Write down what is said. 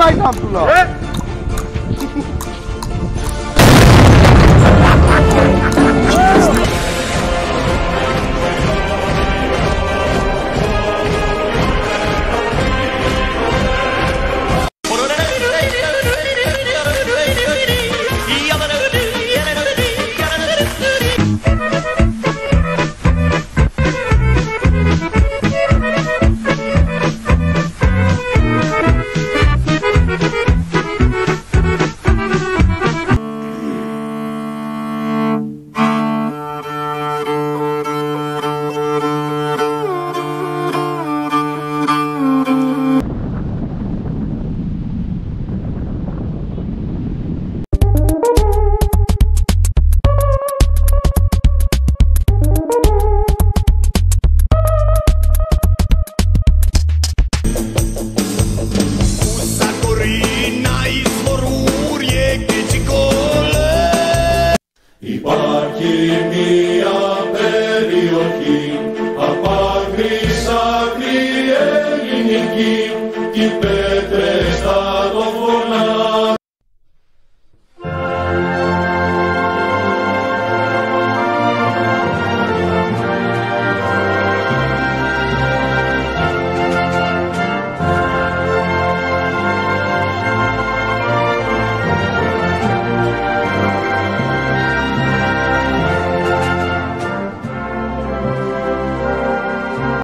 mai am pula. Υπάρχει μια περιοχή